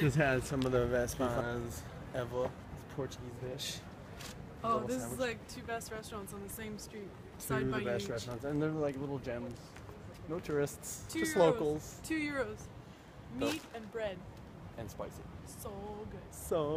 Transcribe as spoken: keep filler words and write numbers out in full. This has some of the best bifanas ever. It's Portuguese-ish. Oh, this sandwich. Is like two best restaurants on the same street, side two by each. Two best restaurants, and they're like little gems. No tourists, two just euros. Locals. Two euros. Meat oh. and bread. And spicy. So good. So.